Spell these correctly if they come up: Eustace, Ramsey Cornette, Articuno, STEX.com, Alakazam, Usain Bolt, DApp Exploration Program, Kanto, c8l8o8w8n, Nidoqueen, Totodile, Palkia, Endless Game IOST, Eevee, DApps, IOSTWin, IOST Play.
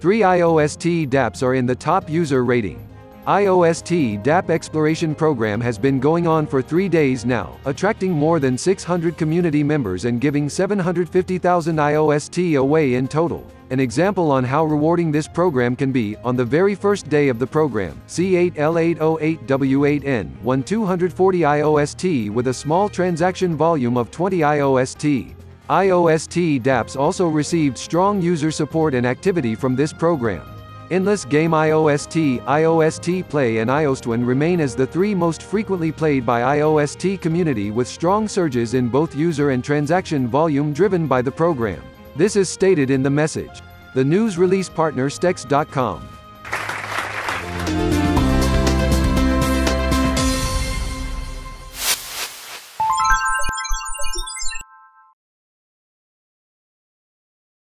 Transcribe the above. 3 IOST dApps are in the top user rating. IOST dApp exploration program has been going on for 3 days now, attracting more than 600 community members and giving 750,000 IOST away in total. An example on how rewarding this program can be, on the very first day of the program, c8l8o8w8n won 240 IOST with a small transaction volume of 20 IOST. IOST dApps also received strong user support and activity from this program. Endless Game IOST, IOST Play and IOSTWin remain as the 3 most frequently played by IOST community, with strong surges in both user and transaction volume driven by the program. This is stated in the message. The news release partner STEX.com.